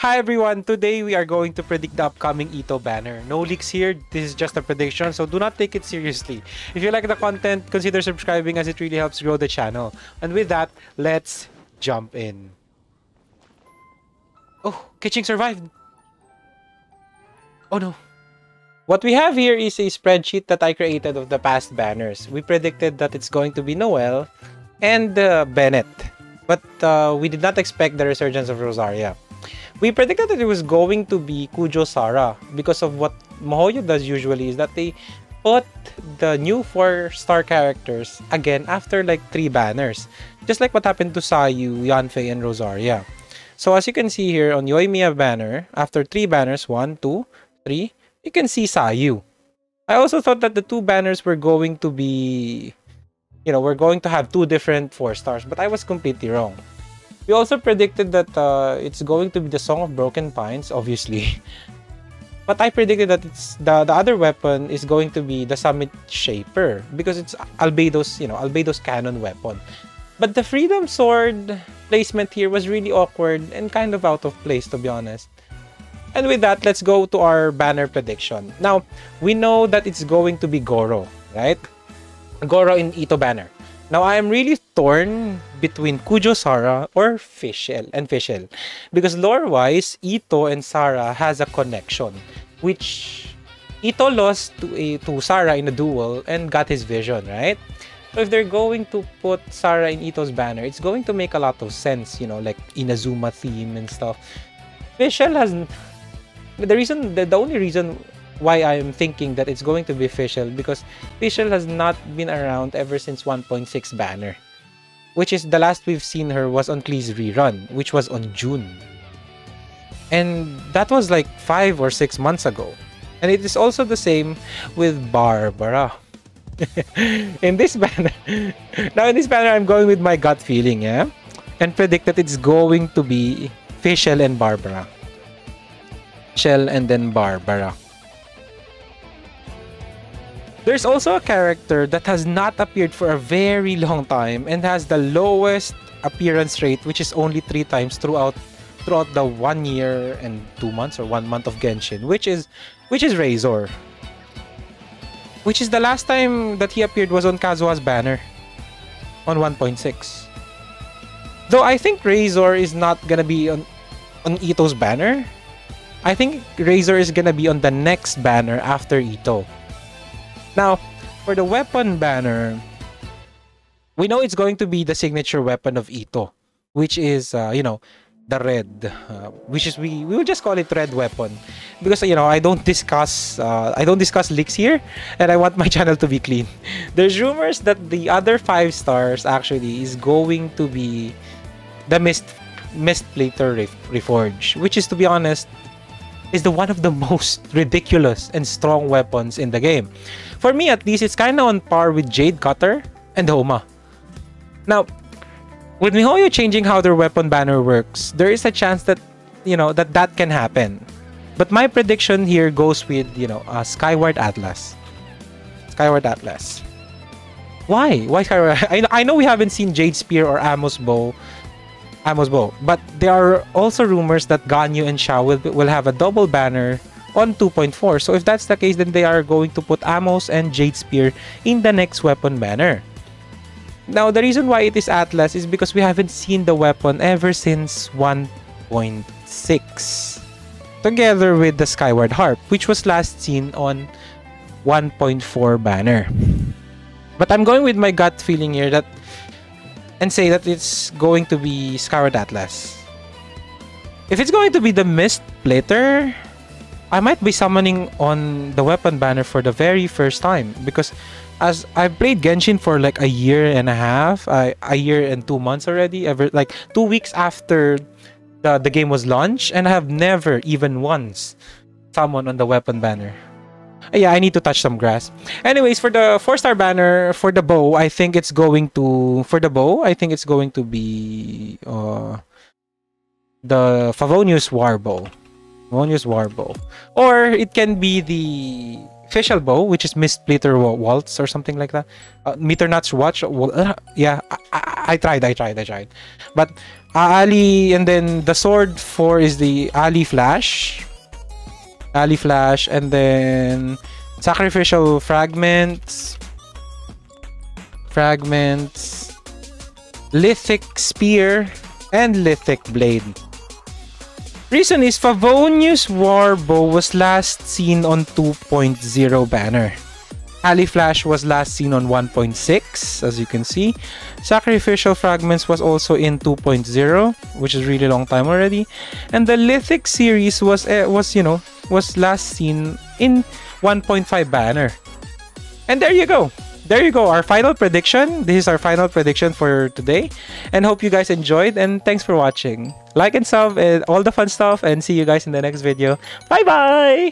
Hi everyone, today we are going to predict the upcoming Itto banner. No leaks here, this is just a prediction, so do not take it seriously. If you like the content, consider subscribing as it really helps grow the channel. And with that, let's jump in. Oh, Keqing survived! Oh no! What we have here is a spreadsheet that I created of the past banners. We predicted that it's going to be Noelle and Bennett. But we did not expect the resurgence of Rosaria. We predicted that it was going to be Kujo Sara because of what Mihoyo does usually is that they put the new 4-star characters again after like 3 banners. Just like what happened to Sayu, Yanfei, and Rosaria. So as you can see here on Yoimiya banner, after 3 banners, 1, 2, 3, you can see Sayu. I also thought that the 2 banners were going to be, you know, we're going to have 2 different 4-stars, but I was completely wrong. We also predicted that it's going to be the Song of Broken Pines, obviously. But I predicted that it's the other weapon is going to be the Summit Shaper because it's Albedo's, you know, Albedo's cannon weapon. But the Freedom Sword placement here was really awkward and kind of out of place, to be honest. And with that, let's go to our banner prediction. Now, we know that it's going to be Goro, right? Goro in Itto banner. Now, I am really torn between Kujo Sara or Fischl. Because lore-wise, Itto and Sara has a connection. Which, Itto lost to Sara in a duel and got his vision, right? So if they're going to put Sara in Itto's banner, it's going to make a lot of sense, you know, like Inazuma theme and stuff. Fischl hasn't... The only reason why I'm thinking that it's going to be Fischl because Fischl has not been around ever since 1.6 banner, which is the last we've seen her was on Klee's rerun, which was on June, and that was like 5 or 6 months ago. And it is also the same with Barbara. In this banner, now in this banner, I'm going with my gut feeling, yeah, and predict that it's going to be Fischl and Barbara. Fischl and then Barbara. There's also a character that has not appeared for a very long time and has the lowest appearance rate, which is only 3 times throughout the 1 year and 2 months or 1 month of Genshin, which is Razor. Which is the last time that he appeared was on Kazuha's banner on 1.6. Though I think Razor is not gonna be on Itto's banner. I think Razor is gonna be on the next banner after Itto. Now, for the weapon banner, we know it's going to be the signature weapon of Itto, which is, you know, the red, which is we will just call it red weapon, because you know I don't discuss leaks here, and I want my channel to be clean. There's rumors that the other 5 stars actually is going to be the Mistplater Reforge, which is, to be honest, is the one of the most ridiculous and strong weapons in the game. For me at least, it's kinda on par with Jade Cutter and Homa. Now, with Mihoyo changing how their weapon banner works, there is a chance that, you know, that can happen. But my prediction here goes with, you know, Skyward Atlas. Skyward Atlas. Why? Why Skyward Atlas? I know we haven't seen Jade Spear or Amos Bow, but there are also rumors that Ganyu and Xiao will have a double banner on 2.4. So if that's the case, then they are going to put Amos and Jade Spear in the next weapon banner. Now, the reason why it is Atlas is because we haven't seen the weapon ever since 1.6, together with the Skyward Harp, which was last seen on 1.4 banner. But I'm going with my gut feeling here that and say that it's going to be Skyward Atlas. If it's going to be the Mistplater, I might be summoning on the weapon banner for the very first time, because as I've played Genshin for like 1.5 years, a year and 2 months already, ever like 2 weeks after the game was launched, and I have never even once summoned on the weapon banner. Yeah, I need to touch some grass. Anyways, for the 4-star banner for the bow, I think it's going to be the Favonius Warbow, or it can be the Fischl bow, which is Mistplater Waltz or something like that. Meter Nuts Watch. I tried, but Alley, and then the sword 4 is the Alley Flash. Alley Flash, and then Sacrificial Fragments. Lithic Spear, and Lithic Blade. Reason is Favonius Warbow was last seen on 2.0 banner. Alley Flash was last seen on 1.6, as you can see. Sacrificial Fragments was also in 2.0, which is really long time already. And the Lithic series was last seen in 1.5 banner. And there you go. There you go, our final prediction. This is our final prediction for today. And hope you guys enjoyed, and thanks for watching. Like and sub and all the fun stuff, and see you guys in the next video. Bye-bye!